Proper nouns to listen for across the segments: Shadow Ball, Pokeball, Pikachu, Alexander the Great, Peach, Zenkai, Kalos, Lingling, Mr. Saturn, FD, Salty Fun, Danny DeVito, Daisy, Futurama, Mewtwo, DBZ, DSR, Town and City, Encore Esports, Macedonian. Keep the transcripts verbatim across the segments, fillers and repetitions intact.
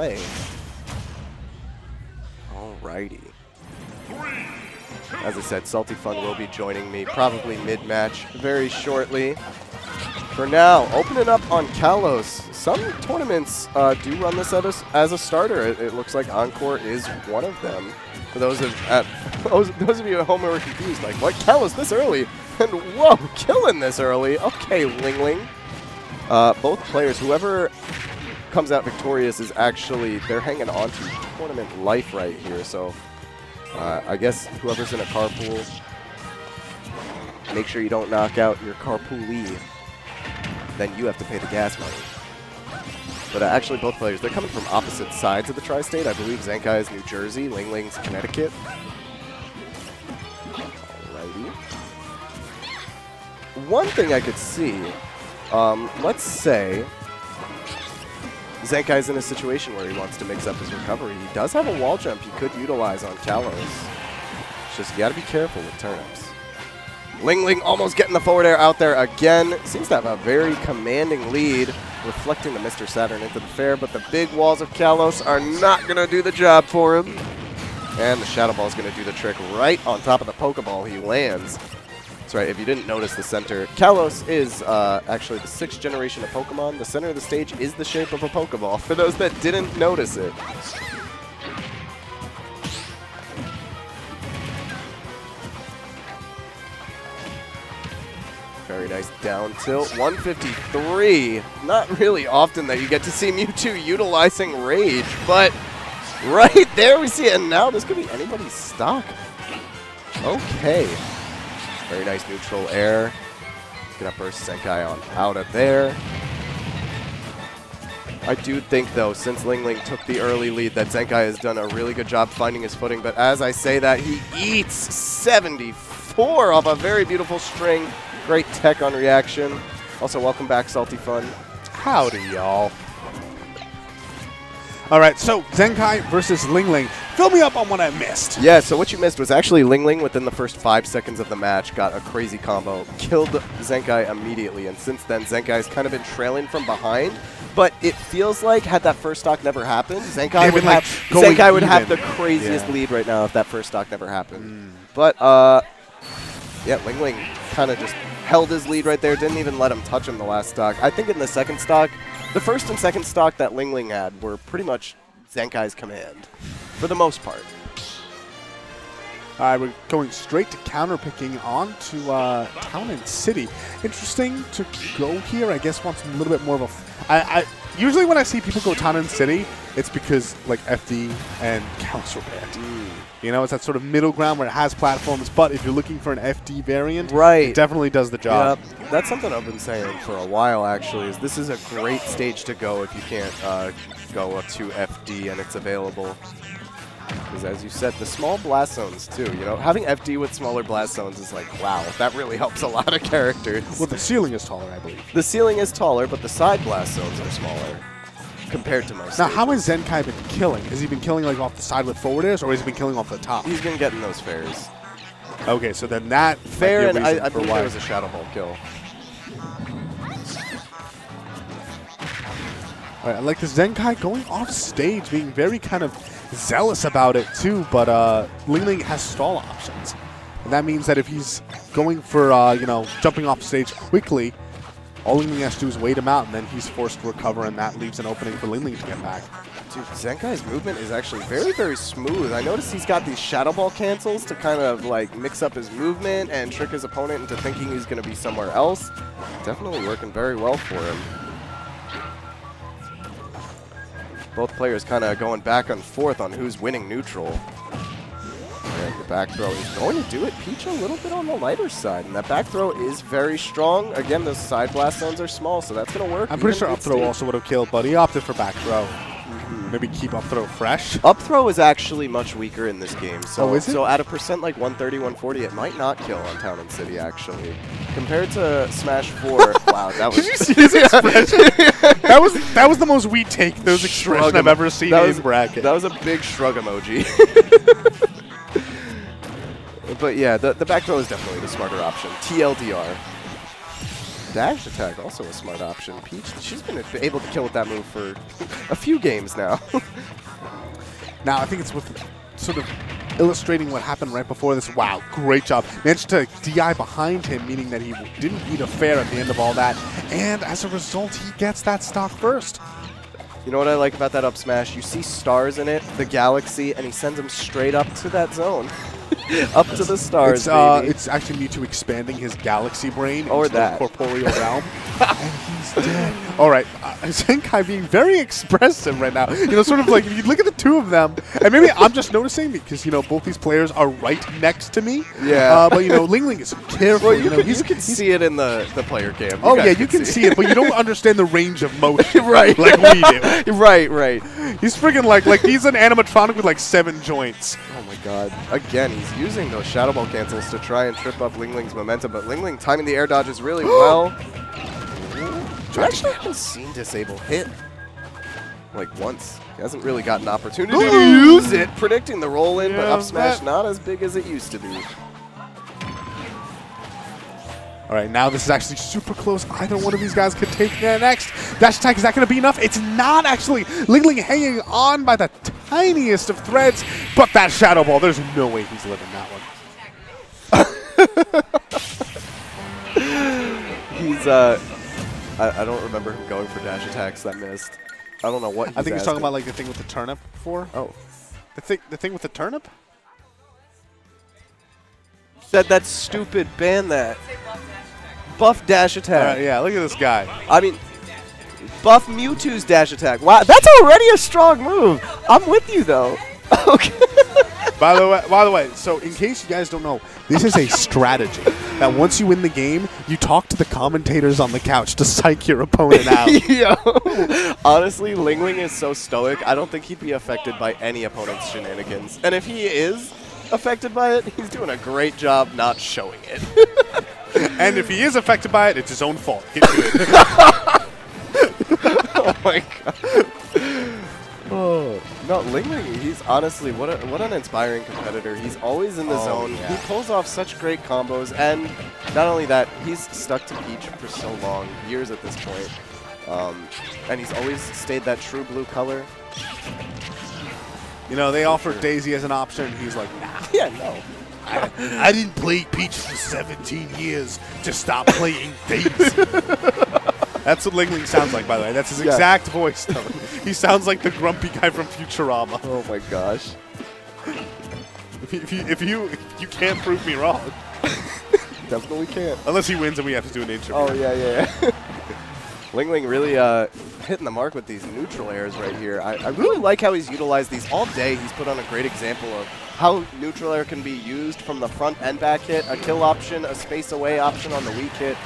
play. Alrighty. As I said, Salty Fun will be joining me probably mid-match very shortly. For now, opening up on Kalos. Some tournaments uh, do run this at us as a starter. It, it looks like Encore is one of them. For those of at those, those of you at home who are confused, like, what, Kalos this early? And whoa, killing this early. Okay, Lingling. Uh, both players, whoever comes out victorious is actually, they're hanging on to tournament life right here. So uh, I guess whoever's in a carpool, make sure you don't knock out your carpoolee. Then you have to pay the gas money. But uh, actually, both players, they're coming from opposite sides of the tri-state. I believe Zenkai is New Jersey, Lingling's Connecticut. Alrighty. One thing I could see, um, let's say Zenkai's in a situation where he wants to mix up his recovery. He does have a wall jump he could utilize on Kalos. It's just, you gotta be careful with turnips. Lingling almost getting the forward air out there again. Seems to have a very commanding lead, reflecting the Mister Saturn into the fair, but the big walls of Kalos are not gonna do the job for him. And the Shadow Ball is gonna do the trick right on top of the Pokeball he lands. That's right, if you didn't notice the center, Kalos is uh, actually the sixth generation of Pokemon. The center of the stage is the shape of a Pokeball, for those that didn't notice it. Very nice down tilt. one fifty-three. Not really often that you get to see Mewtwo utilizing Rage, but right there we see it. And now this could be anybody's stock. Okay. Very nice neutral air. Gonna burst Zenkai on out of there. I do think, though, since Lingling took the early lead, that Zenkai has done a really good job finding his footing. But as I say that, he eats seventy-four off a very beautiful string. Great tech on reaction. Also, welcome back, Salty Fun. Howdy, y'all. All right, so Zenkai versus Lingling. Fill me up on what I missed. Yeah, so what you missed was actually Lingling within the first five seconds of the match got a crazy combo, killed Zenkai immediately, and since then Zenkai's kind of been trailing from behind. But it feels like had that first stock never happened, Zenkai would, like, have, Zenkai would have the craziest yeah. lead right now if that first stock never happened. Mm. But uh, yeah, Lingling kind of just held his lead right there, didn't even let him touch him the last stock. I think in the second stock, the first and second stock that Lingling had were pretty much Zenkai's command, for the most part. All right, we're going straight to counterpicking on to uh, Town and City. Interesting to go here. I guess wants a little bit more of a... F I, I, usually when I see people go Town and City, it's because, like, F D and Kalos are bad. Mm. You know, it's that sort of middle ground where it has platforms, but if you're looking for an F D variant, right, it definitely does the job. Yep. That's something I've been saying for a while, actually, is this is a great stage to go if you can't uh, go up to F D and it's available. Because as you said, the small blast zones, too, you know, having F D with smaller blast zones is like, wow, that really helps a lot of characters. Well, the ceiling is taller, I believe. The ceiling is taller, but the side blast zones are smaller. Compared to most. Now, stages. How has Zenkai been killing? Has he been killing, like, off the side with forward airs, or has he been killing off the top? He's been getting those fairs. Okay, so then that fair, and I, I believe there was a Shadow Ball kill. All right, I like the Zenkai going off stage, being very kind of zealous about it too. But uh, Lingling has stall options, and that means that if he's going for uh, you know, jumping off stage quickly, all Lingling has to do is wait him out, and then he's forced to recover, and that leaves an opening for Lingling to get back. Dude, Zenkai's movement is actually very, very smooth. I noticed he's got these Shadow Ball cancels to kind of, like, mix up his movement and trick his opponent into thinking he's going to be somewhere else. Definitely working very well for him. Both players kind of going back and forth on who's winning neutral. The back throw is going to do it. Peach a little bit on the lighter side, and that back throw is very strong. Again, those side blast zones are small, so that's going to work. I'm pretty sure up throw also would have killed, but he opted for back throw. Mm-hmm. Maybe keep up throw fresh. Up throw is actually much weaker in this game, so oh, is it? So at a percent like one thirty, one forty, it might not kill on Town and City actually. Compared to Smash four, wow, that was. Did you see his expression? that was that was the most we take those expression I've ever seen that in was, bracket. That was a big shrug emoji. But yeah, the, the back throw is definitely the smarter option. T L D R. dash attack, also a smart option. Peach, she's been able to kill with that move for a few games now. Now, I think it's with sort of illustrating what happened right before this. Wow, great job. Managed to D I behind him, meaning that he didn't need a fair at the end of all that. And as a result, he gets that stock first. You know what I like about that up smash? You see stars in it, the galaxy, and he sends him straight up to that zone. Up to the stars, it's, uh, baby. It's actually Mewtwo expanding his galaxy brain or into that the corporeal realm. And he's dead. All right. Uh, Zenkai being very expressive right now. You know, sort of like, if you look at the two of them, and maybe I'm just noticing because, you know, both these players are right next to me. Yeah. Uh, but, you know, Lingling is careful. Well, you, you know, can, he's, you can he's, see it in the, the player cam. You oh, yeah, you can see it, but you don't understand the range of motion. Right. Like we do. Right, right. He's freaking like, like he's an animatronic with like seven joints. Oh, my God. Again, he's using those Shadow Ball cancels to try and trip up Lingling's momentum, but Lingling timing the air dodges really well. I actually haven't seen Disable hit like once. He hasn't really got an opportunity to use it, predicting the roll in, yeah, but up smash not as big as it used to be. All right, now this is actually super close. Either one of these guys could take that next. Dash attack, is that going to be enough? It's not actually. Lingling hanging on by the tiniest of threads, but that Shadow Ball, there's no way he's living that one. he's, uh, I, I don't remember him going for dash attacks that missed. I don't know what he's I think he's talking about, like, the thing with the turnip before. Oh. The, thi the thing with the turnip? Said that stupid ban that. Buff dash attack. Right, yeah, look at this guy. I mean, buff Mewtwo's dash attack. Wow, that's already a strong move. I'm with you though. Okay. By the way, by the way, so in case you guys don't know, this is a strategy. That once you win the game, you talk to the commentators on the couch to psych your opponent out. Yo, honestly, Lingling is so stoic. I don't think he'd be affected by any opponent's shenanigans. And if he is affected by it, he's doing a great job not showing it. And if he is affected by it, it's his own fault. Get to it. Oh my God. Oh. No, Lingling, he's honestly, what, a, what an inspiring competitor. He's always in the oh, zone. Yeah. He pulls off such great combos. And not only that, he's stuck to Peach for so long, years at this point. Um, and he's always stayed that true blue color. You know, they offered Daisy as an option. He's like, nah. Yeah, no. I, I didn't play Peach for seventeen years to stop playing Daisy. That's what Lingling sounds like, by the way. That's his yeah. exact voice, though. He sounds like the grumpy guy from Futurama. Oh, my gosh. If you, if you, if you, if you can't prove me wrong. Definitely can't. Unless he wins and we have to do an interview. Oh, yeah, yeah, yeah. Lingling really uh, hitting the mark with these neutral airs right here. I, I really like how he's utilized these all day. He's put on a great example of how neutral air can be used from the front and back hit, a kill option, a space away option on the weak hit.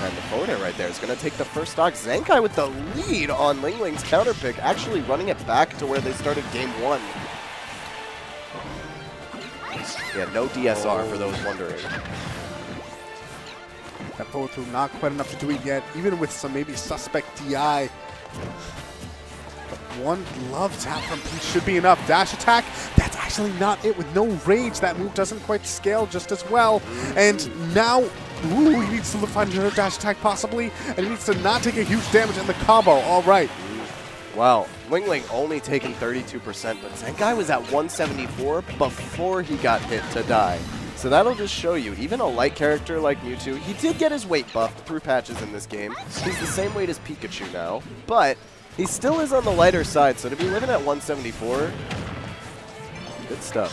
And the forward air right there is going to take the first stock. Zenkai with the lead on Lingling's counter pick, actually running it back to where they started game one. Yeah, no D S R oh. for those wondering. That forward through not quite enough to do it yet, even with some maybe suspect D I. But one love tap from Peach should be enough. Dash attack, that's actually not it. With no rage, that move doesn't quite scale just as well. And now, ooh, he needs to find another dash attack possibly, and he needs to not take a huge damage in the combo. All right. Wow, Lingling only taking thirty-two percent, but Zenkai was at one seventy-four before he got hit to die. So that'll just show you, even a light character like Mewtwo, he did get his weight buffed through patches in this game. He's the same weight as Pikachu now, but he still is on the lighter side, so to be living at one seventy-four, good stuff.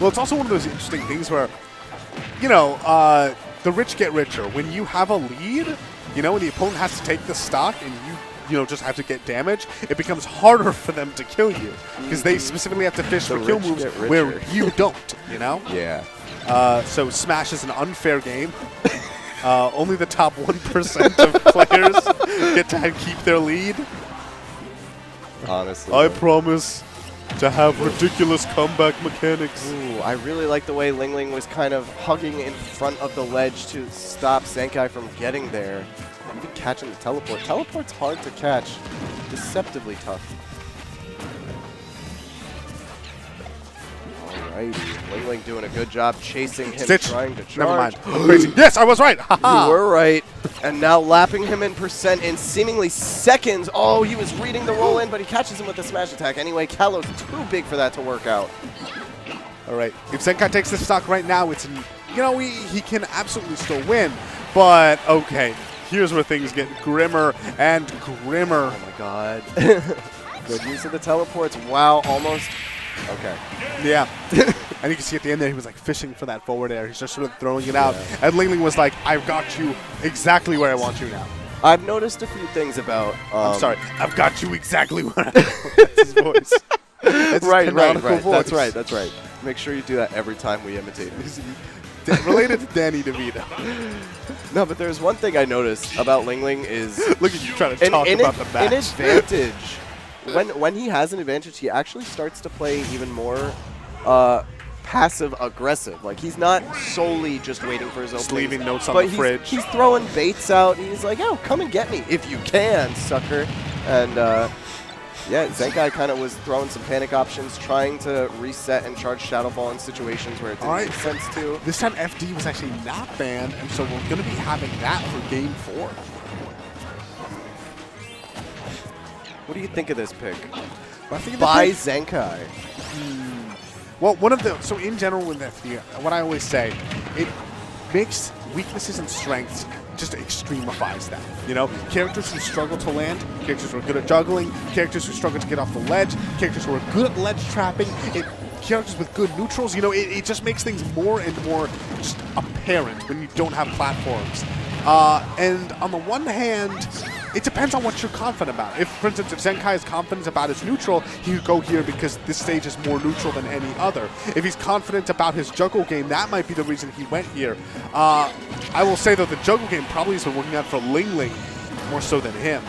Well, it's also one of those interesting things where, you know, uh, the rich get richer. When you have a lead, you know, and the opponent has to take the stock and you you know, just have to get damage, it becomes harder for them to kill you because they specifically have to fish the for kill moves where you don't, you know? Yeah. Uh, so Smash is an unfair game. Uh, only the top one percent of players get to keep their lead. Honestly. I promise to have ridiculous comeback mechanics. Ooh, I really like the way Lingling was kind of hugging in front of the ledge to stop Zenkai from getting there. Even catching the teleport. Teleport's hard to catch. Deceptively tough. All right. Lingling doing a good job chasing him, Stitch. trying to charge. Never mind. Yes, I was right. You were right. And now lapping him in percent in seemingly seconds. Oh, he was reading the roll in, but he catches him with the smash attack. Anyway, Kalos too big for that to work out. All right. If Zenkai takes this stock right now, it's you know he, he can absolutely still win. But okay, here's where things get grimmer and grimmer. Oh my God. Good use of the teleports. Wow, almost. Okay. Yeah. And you can see at the end there, he was like fishing for that forward air. He's just sort of throwing it out. Yeah. And Lingling was like, I've got you exactly where I want you now. I've noticed a few things about... Um, I'm sorry. I've got you exactly where I want. That's his voice. That's right, his right, right. Voice. That's right, that's right. Make sure you do that every time we imitate him. Related to Danny DeVito. No, but there's one thing I noticed about Lingling is... Look at you trying to talk an, about the match. An advantage... When when he has an advantage, he actually starts to play even more uh, passive-aggressive. Like, he's not solely just waiting for his own. Just openings, leaving notes on the he's, fridge. He's throwing baits out, and he's like, oh, come and get me if you can, sucker. And, uh, yeah, Zenkai kind of was throwing some panic options, trying to reset and charge Shadow Ball in situations where it didn't right. make sense to. This time, F D was actually not banned, and so we're going to be having that for Game four. What do you think of this pick? Well, I think By pick? Zenkai. Hmm. Well, one of the so in general with F D, what I always say, it makes weaknesses and strengths, just extremifies that. You know, characters who struggle to land, characters who are good at juggling, characters who struggle to get off the ledge, characters who are good at ledge trapping, it, characters with good neutrals. You know, it, it just makes things more and more just apparent when you don't have platforms. Uh, and on the one hand. It depends on what you're confident about. If, for instance, if Zenkai is confident about his neutral, he would go here because this stage is more neutral than any other. If he's confident about his juggle game, that might be the reason he went here. Uh, I will say, though, the juggle game probably has been working out for Lingling more so than him.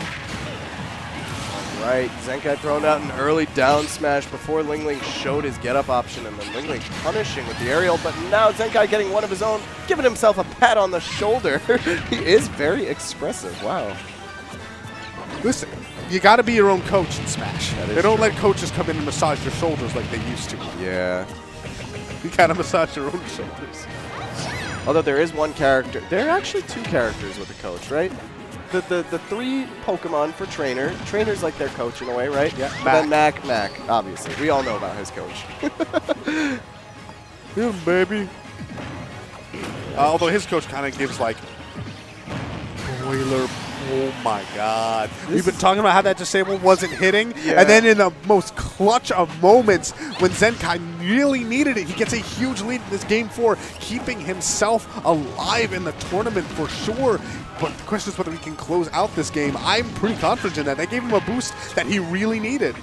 All right, Zenkai thrown out an early down smash before Lingling showed his get-up option, and then Lingling punishing with the aerial, but now Zenkai getting one of his own, giving himself a pat on the shoulder. He is very expressive. Wow. Listen, you got to be your own coach in Smash. They don't true. let coaches come in and massage your shoulders like they used to. Yeah. You got to massage your own shoulders. Although there is one character. There are actually two characters with a coach, right? The the, the three Pokemon for trainer. Trainer's like their coach in a way, right? Yeah. Mac. Then Mac, Mac, obviously. We all know about his coach. Yeah, baby. Uh, although his coach kind of gives, like, boiler. Oh my God. This We've been talking about how that disable wasn't hitting. Yeah. And then in the most clutch of moments when Zenkai really needed it, he gets a huge lead in this game four, keeping himself alive in the tournament for sure. But the question is whether he can close out this game. I'm pretty confident in that. That gave him a boost that he really needed.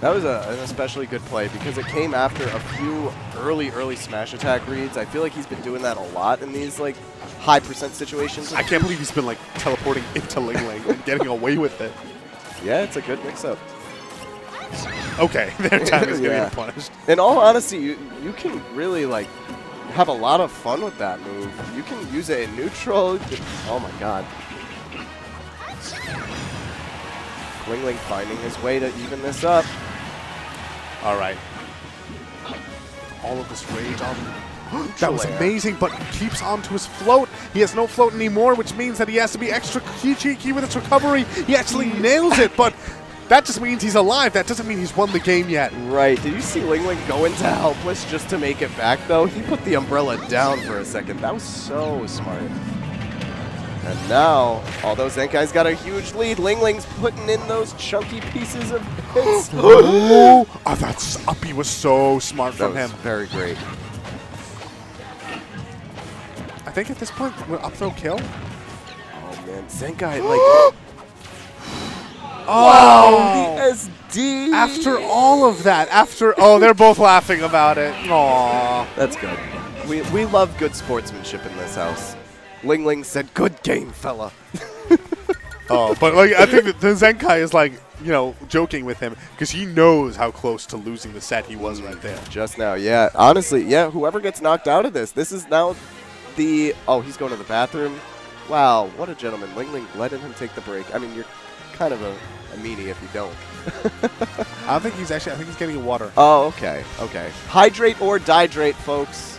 That was a, an especially good play because it came after a few early, early smash attack reads. I feel like he's been doing that a lot in these like high percent situations. I can't believe he's been like teleporting into Lingling and getting away with it. Yeah, it's a good mix-up. Okay, their time is yeah. getting punished. In all honesty, you you can really like have a lot of fun with that move. You can use it in neutral. Oh my God. Lingling finding his way to even this up. All right. All of this rage on him. That was amazing, but he keeps on to his float. He has no float anymore, which means that he has to be extra cheeky with its recovery. He actually nails it, but that just means he's alive. That doesn't mean he's won the game yet. Right. Did you see Lingling go into helpless just to make it back, though? He put the umbrella down for a second. That was so smart. And now, although Zenkai's got a huge lead, Lingling's putting in those chunky pieces of hits. Oh, that uppy was so smart from him. Very great. I think at this point, we're up throw kill. Oh man, Zenkai like. Oh, wow, the S D. After all of that, after oh, they're both laughing about it. Aww, that's good. We we love good sportsmanship in this house. Lingling said, "Good game, fella." Oh, but like I think that the Zenkai is like, you know, joking with him because he knows how close to losing the set he was right there just now. Yeah, honestly, yeah. Whoever gets knocked out of this, this is now the. Oh, he's going to the bathroom. Wow, what a gentleman! Lingling letting him take the break. I mean, you're kind of a, a a meanie if you don't. I don't think he's actually, I think he's getting water. Oh, okay, okay. Hydrate or dihydrate, folks.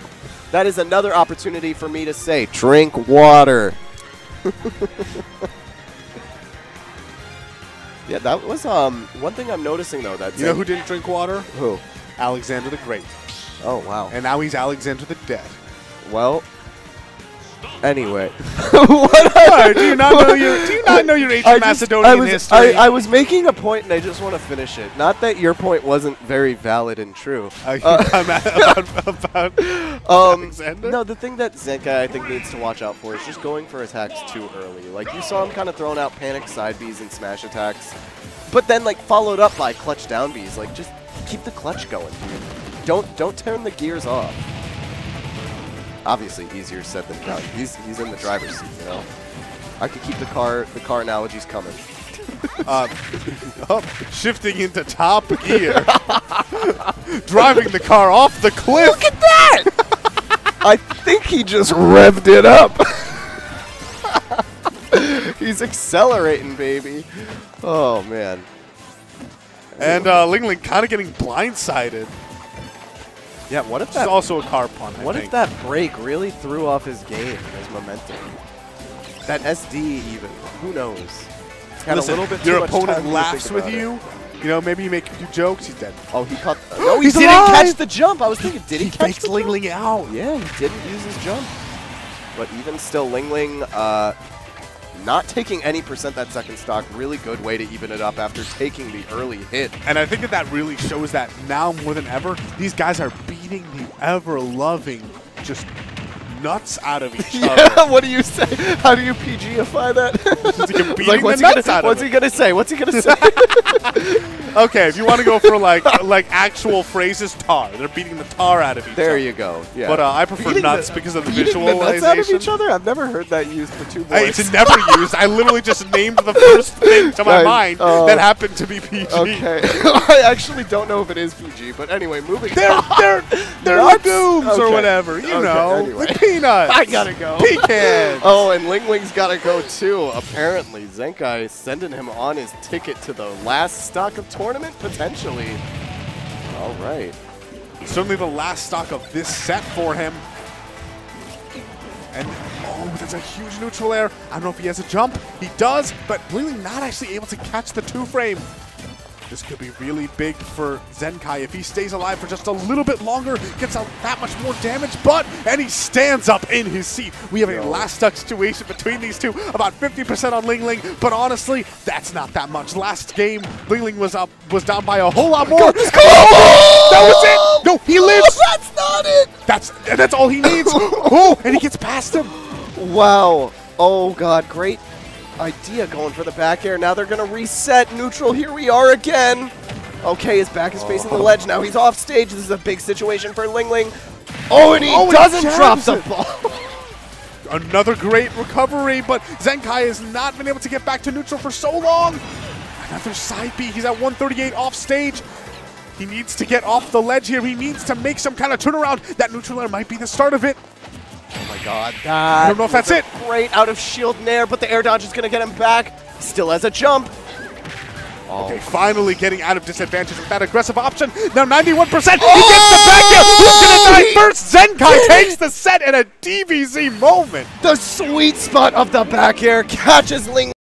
That is another opportunity for me to say, drink water. Yeah, that was um one thing I'm noticing, though. That you know who didn't drink water? Who? Alexander the Great. Oh, wow. And now he's Alexander the Dead. Well, anyway. What? Right, do you not know your, do you not know your ancient Macedonian I was, history? I, I was making a point, and I just want to finish it. Not that your point wasn't very valid and true. Uh, uh, about about um, Alexander? No, the thing that Zenkai, I think, needs to watch out for is just going for attacks too early. Like, you saw him kind of throwing out panic side Bs and smash attacks, but then, like, followed up by clutch down Bs. Like, just keep the clutch going. Don't, don't turn the gears off. Obviously, easier said than done. He's he's in the driver's seat, you know. I could keep the car the car analogies coming. uh, oh, shifting into top gear, driving the car off the cliff. Look at that! I think he just revved it up. He's accelerating, baby. Oh man. And uh, Lingling kind of getting blindsided. Yeah, what if that's also a car pun? What if that break really threw off his game, his momentum? That S D even, who knows? Listen, your opponent laughs with you. You know, maybe you make a few jokes. He's dead. Oh, he caught. Uh, no, he didn't catch the jump. I was thinking, did he catch the jump? He fakes Lingling out. Yeah, he didn't use his jump. But even still, Lingling, uh, not taking any percent that second stock, really good way to even it up after taking the early hit. And I think that that really shows that now more than ever, these guys are beating the ever-loving just nuts out of each yeah, other. What do you say? How do you P G ify that? Like, what's, he gonna, what's he gonna say? What's he gonna say? Okay, if you want to go for like like actual phrases, tar. They're beating the tar out of each there other. There you go. Yeah. But uh, I prefer beating nuts the, because of the visualization. Beating the nuts out of each other? I've never heard that used for two words. Hey, it's never used. I literally just named the first thing to my right. mind uh, that happened to be P G. Okay. I actually don't know if it is P G, but anyway, moving. They're they're they're legumes okay. or whatever. You okay, know. Anyway. Like peanuts. I gotta go. Pecans. Oh, and Lingling's gotta go too. Apparently, Zenkai is sending him on his ticket to the last stock of tournament potentially. All right. Certainly the last stock of this set for him. And oh, that's a huge neutral air. I don't know if he has a jump. He does, but really not actually able to catch the two frame. This could be really big for Zenkai if he stays alive for just a little bit longer, gets out that much more damage, but, and he stands up in his seat. We have no. a last stock situation between these two, about fifty percent on Lingling, but honestly, that's not that much. Last game, Lingling was up, was down by a whole lot more. That was it! No, he lives! Oh, that's not it! That's, that's all he needs. Oh, and he gets past him. Wow. Oh, God, great. Idea going for the back air. Now they're going to reset neutral. Here we are again. Okay, his back is facing oh. the ledge. Now he's off stage. This is a big situation for Lingling. Oh, and he oh, doesn't and he drop the ball. Another great recovery, but Zenkai has not been able to get back to neutral for so long. Another side B. He's at one thirty-eight off stage. He needs to get off the ledge here. He needs to make some kind of turnaround. That neutral air might be the start of it. Oh my god. That I don't know if that's it. Great out of shield nair, but the air dodge is going to get him back. Still has a jump. Oh. Okay, finally getting out of disadvantage with that aggressive option. Now ninety-one percent. Oh! He gets the back air. Who's going to die first? Zenkai takes the set in a D B Z moment. The sweet spot of the back air catches Ling.